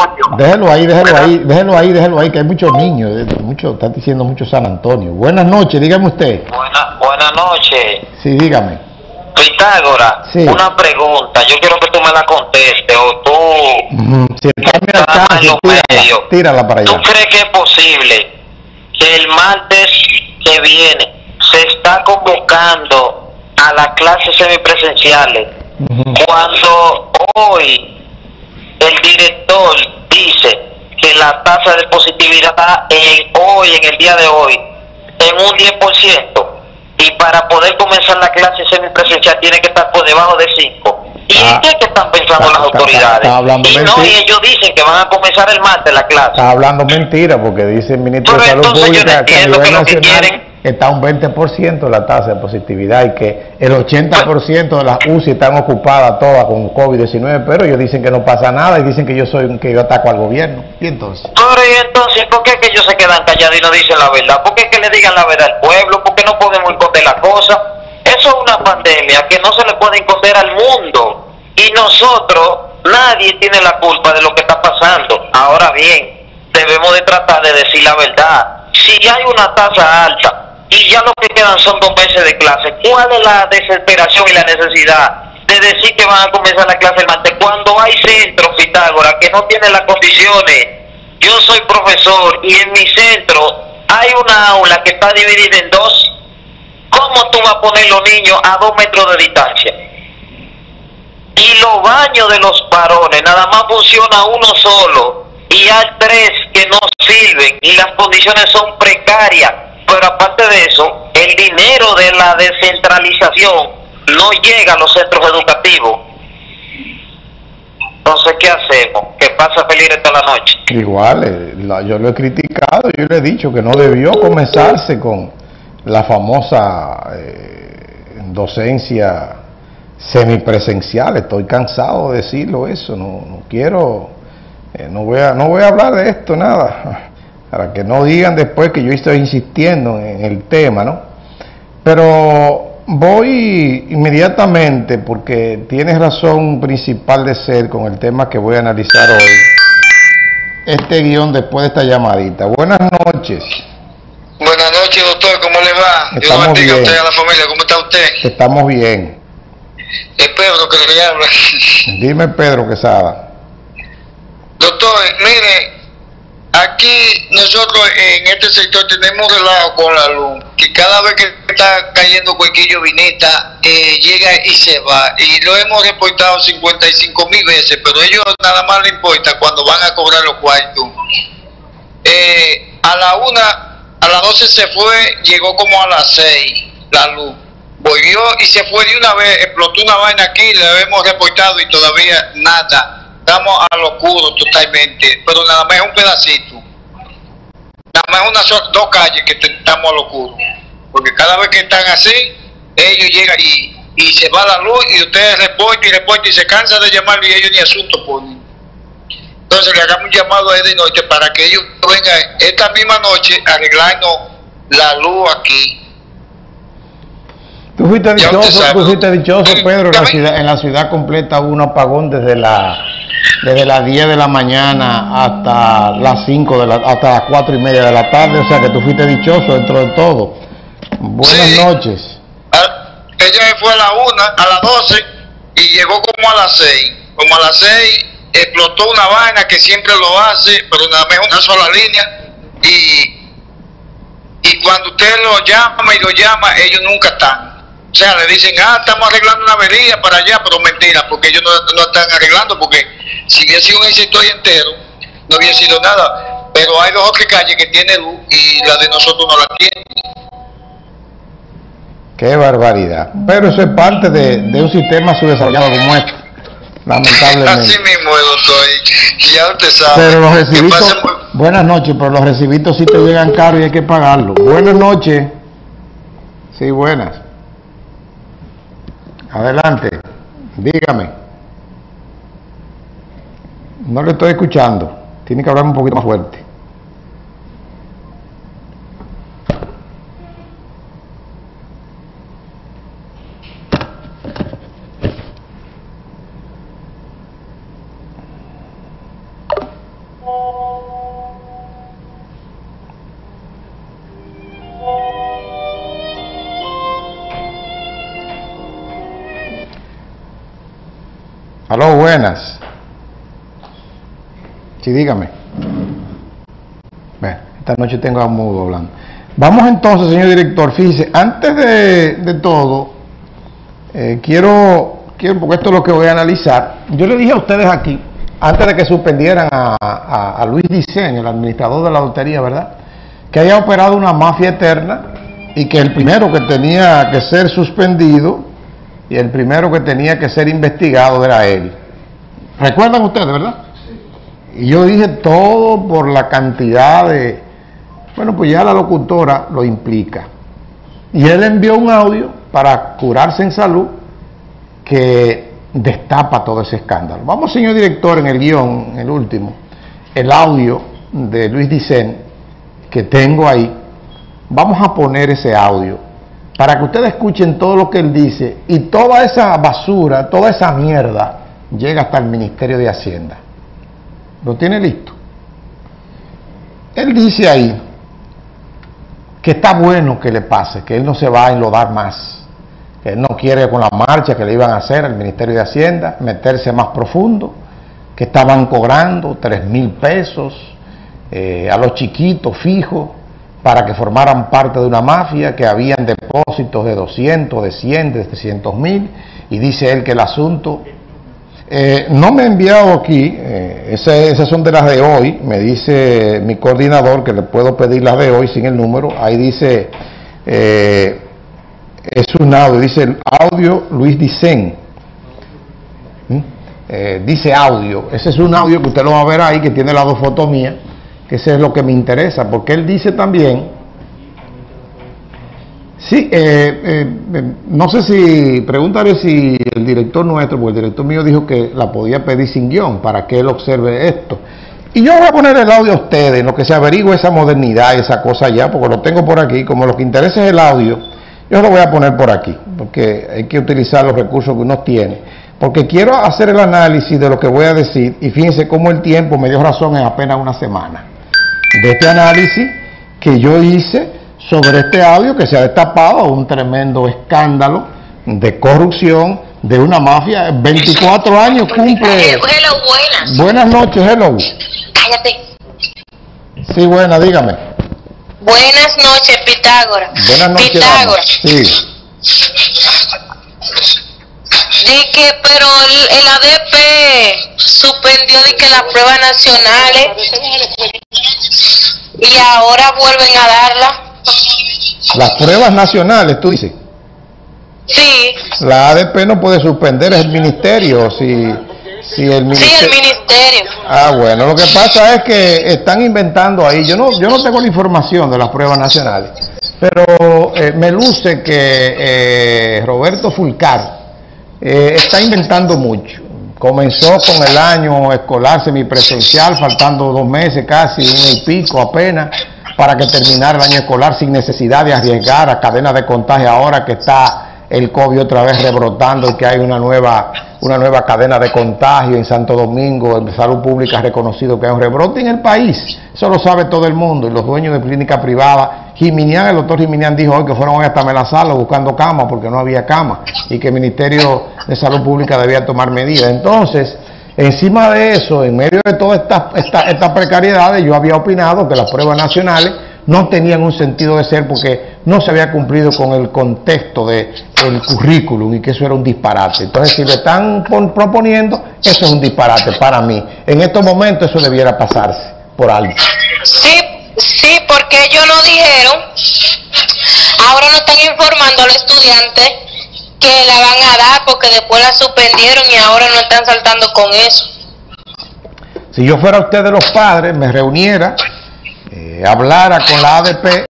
Antonio. Déjelo ahí, que hay muchos niños, están diciendo mucho San Antonio. Buenas noches, dígame usted. Buenas noches. Sí, dígame. Pitágoras, sí. Una pregunta, yo quiero que tú me la contestes, o tú... tírala para allá. ¿Tú crees que es posible que el martes que viene se está convocando a las clases semipresenciales cuando hoy el director dice que la tasa de positividad en el día de hoy en un 10%, y para poder comenzar la clase semipresencial tiene que estar por debajo de 5? ¿Y en qué están pensando las autoridades? Y ellos dicen que van a comenzar el martes la clase. Está hablando mentira, porque dice el ministro de Salud Pública que a nivel nacional está un 20% la tasa de positividad y que el 80% de las UCI están ocupadas todas con COVID-19, pero ellos dicen que no pasa nada y dicen que yo ataco al gobierno. ¿Y entonces? Pero ¿y entonces por qué es que ellos se quedan callados y no dicen la verdad? ¿Por qué es que le digan la verdad al pueblo? ¿Por qué no podemos esconder la cosa? Eso es una pandemia que no se le puede esconder al mundo, y nosotros, nadie tiene la culpa de lo que está pasando. Ahora bien, debemos de tratar de decir la verdad. Si ya hay una tasa alta y ya lo que quedan son 2 meses de clase, ¿cuál es la desesperación y la necesidad de decir que van a comenzar la clase el martes cuando hay centros, Pitágoras, que no tienen las condiciones? Yo soy profesor y en mi centro hay una aula que está dividida en 2. ¿Cómo tú vas a poner los niños a 2 metros de distancia? Y los baños de los varones nada más funciona uno solo, y hay 3 que no sirven y las condiciones son precarias. Pero aparte de eso, el dinero de la descentralización no llega a los centros educativos. Entonces, ¿qué hacemos? Que pasa feliz toda la noche. Igual, yo lo he criticado, yo le he dicho que no debió comenzarse con la famosa docencia semipresencial. Estoy cansado de decirlo eso, no voy a hablar de esto, nada, para que no digan después que yo estoy insistiendo en el tema, ¿no? Pero voy inmediatamente, porque tienes razón principal de ser con el tema que voy a analizar hoy. Este guión después de esta llamadita. Buenas noches. Buenas noches, doctor, ¿cómo le va? Dios bendiga a usted y a la familia, ¿cómo está usted? Estamos bien. Es Pedro que le habla. Dime, Pedro Quesada. Doctor, mire, aquí nosotros en este sector tenemos relajo con la luz, que cada vez que está cayendo cualquier llovinita llega y se va, y lo hemos reportado 55.000 veces, pero ellos nada más les importa cuando van a cobrar los cuartos. A las 12 se fue, llegó como a las 6 la luz, volvió y se fue de una vez, explotó una vaina aquí, la hemos reportado y todavía nada. Estamos a lo oscuro totalmente, pero nada más es un pedacito, nada más dos calles que estamos a lo oscuro, porque cada vez que están así, ellos llegan y se va la luz, y ustedes reportan y se cansan de llamarlo y ellos ni asunto ponen. Entonces le hagamos un llamado a él de noche para que ellos vengan esta misma noche a arreglarnos la luz aquí. Tú fuiste dichoso, Pedro. En la ciudad completa hubo un apagón desde las 10 de la mañana hasta las 4:30 de la tarde, o sea que tú fuiste dichoso dentro de todo. Buenas noches. Ella fue a la 1, a las 12 y llegó como a las 6. Como a las 6 explotó una vaina que siempre lo hace, pero nada más una sola línea, y cuando usted lo llama, ellos nunca están. O sea, le dicen, estamos arreglando una avería para allá, pero mentira, porque ellos no están arreglando, porque si hubiera sido un sector entero, no hubiera sido nada. Pero hay dos o tres calles que tienen luz y la de nosotros no la tienen. Qué barbaridad. Pero eso es parte de un sistema subdesarrollado como este, lamentablemente. Así mismo, doctor, ya usted sabe. Pero los recibitos, buenas noches, pero los recibitos sí te llegan caros y hay que pagarlos. Buenas noches. Sí, buenas. Adelante, dígame. No lo estoy escuchando. Tiene que hablar un poquito más fuerte. Aló, buenas. Sí, dígame. Bueno, esta noche tengo a mudo hablando. Vamos entonces, señor director, fíjese, antes de todo, quiero, porque esto es lo que voy a analizar. Yo le dije a ustedes aquí, antes de que suspendieran a Luis Dicent, el administrador de la lotería, ¿verdad?, que haya operado una mafia eterna y que el primero que tenía que ser suspendido y el primero que tenía que ser investigado era él. ¿Recuerdan ustedes, verdad? Y yo dije todo por la cantidad de... Bueno, pues ya la locutora lo implica. Y él envió un audio para curarse en salud que destapa todo ese escándalo. Vamos, señor director, en el guión, en el último, el audio de Luis Dicent que tengo ahí. Vamos a poner ese audio para que ustedes escuchen todo lo que él dice y toda esa basura, toda esa mierda llega hasta el Ministerio de Hacienda. ¿Lo tiene listo? Él dice ahí que está bueno que le pase, que él no se va a enlodar más, que él no quiere con la marcha que le iban a hacer al Ministerio de Hacienda meterse más profundo, que estaban cobrando 3.000 pesos a los chiquitos fijos para que formaran parte de una mafia, que habían depósitos de 200, de 100, de 300.000, y dice él que el asunto... no me he enviado aquí, esas son de las de hoy, me dice mi coordinador que le puedo pedir las de hoy sin el número. Ahí dice, es un audio, dice el audio Luis Dicent. Dice audio, ese es un audio que usted lo va a ver ahí, que tiene las dos fotos mías, que ese es lo que me interesa, porque él dice también... Sí, no sé si, pregúntale si el director nuestro, porque el director mío dijo que la podía pedir sin guión para que él observe esto. Y yo voy a poner el audio a ustedes, en lo que se averigüe esa modernidad, esa cosa ya, porque lo tengo por aquí, como lo que interesa es el audio, yo lo voy a poner por aquí, porque hay que utilizar los recursos que uno tiene. Porque quiero hacer el análisis de lo que voy a decir, y fíjense cómo el tiempo me dio razón en apenas una semana. De este análisis que yo hice... sobre este audio que se ha destapado un tremendo escándalo de corrupción de una mafia. 24 años cumple. Hello, buenas. Buenas noches, hello. Cállate. Sí, buena, dígame. Buenas noches, Pitágoras. Buenas noches, Pitágoras. Dama. Sí. Di que, pero el ADP suspendió de que las pruebas nacionales y ahora vuelven a darlas. Las pruebas nacionales, tú dices. Sí. La ADP no puede suspender, es el ministerio. Si el ministerio. Sí, el ministerio. Ah, bueno, lo que pasa es que están inventando ahí. Yo no tengo la información de las pruebas nacionales, pero me luce que Roberto Fulcar está inventando mucho. Comenzó con el año escolar semipresencial, faltando 2 meses casi, 1 y pico apenas, para que terminara el año escolar sin necesidad de arriesgar a cadenas de contagio ahora que está el COVID otra vez rebrotando y que hay una nueva cadena de contagio en Santo Domingo. En Salud Pública ha reconocido que hay un rebrote en el país. Eso lo sabe todo el mundo. Y los dueños de clínica privada, Jiminián, el doctor Jiminián dijo hoy que fueron hoy hasta Melasalo buscando camas porque no había camas y que el Ministerio de Salud Pública debía tomar medidas. Entonces... encima de eso, en medio de todas estas precariedades, yo había opinado que las pruebas nacionales no tenían un sentido de ser porque no se había cumplido con el contexto del currículum y que eso era un disparate. Entonces, si lo están proponiendo, eso es un disparate para mí. En estos momentos eso debiera pasarse por algo. Sí, sí, porque ellos lo dijeron, ahora no están informando a los estudiantes que la van a dar porque después la suspendieron y ahora no están saltando con eso. Si yo fuera usted de los padres, me reuniera, hablara con la ADP